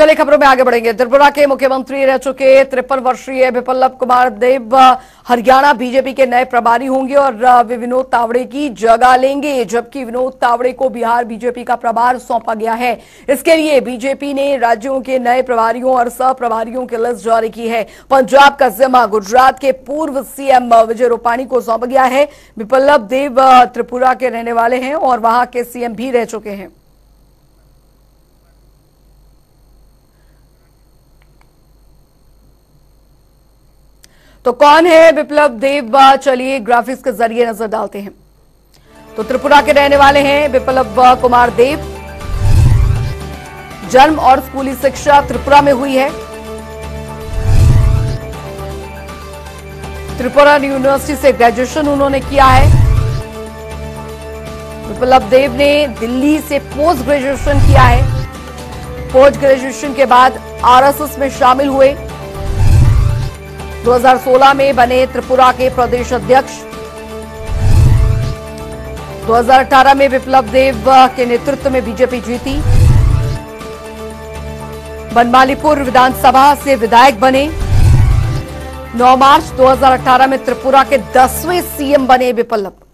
चलिए खबरों में आगे बढ़ेंगे। त्रिपुरा के मुख्यमंत्री रह चुके 53 वर्षीय विप्लव कुमार देव हरियाणा बीजेपी के नए प्रभारी होंगे और वे विनोद तावड़े की जगह लेंगे, जबकि विनोद तावड़े को बिहार बीजेपी का प्रभार सौंपा गया है। इसके लिए बीजेपी ने राज्यों के नए प्रभारियों और सह प्रभारियों की लिस्ट जारी की है। पंजाब का जिम्मा गुजरात के पूर्व सीएम विजय रूपाणी को सौंपा गया है। विप्लव देव त्रिपुरा के रहने वाले हैं और वहां के सीएम भी रह चुके हैं। तो कौन है विप्लव देव, चलिए ग्राफिक्स के जरिए नजर डालते हैं। तो त्रिपुरा के रहने वाले हैं विप्लव कुमार देव। जन्म और स्कूली शिक्षा त्रिपुरा में हुई है। त्रिपुरा यूनिवर्सिटी से ग्रेजुएशन उन्होंने किया है। विप्लव देव ने दिल्ली से पोस्ट ग्रेजुएशन किया है। पोस्ट ग्रेजुएशन के बाद आरएसएस में शामिल हुए। 2016 में बने त्रिपुरा के प्रदेश अध्यक्ष। 2018 में विप्लव देव के नेतृत्व में बीजेपी जीती। बनमालीपुर विधानसभा से विधायक बने। 9 मार्च 2018 में त्रिपुरा के 10वें सीएम बने विप्लव।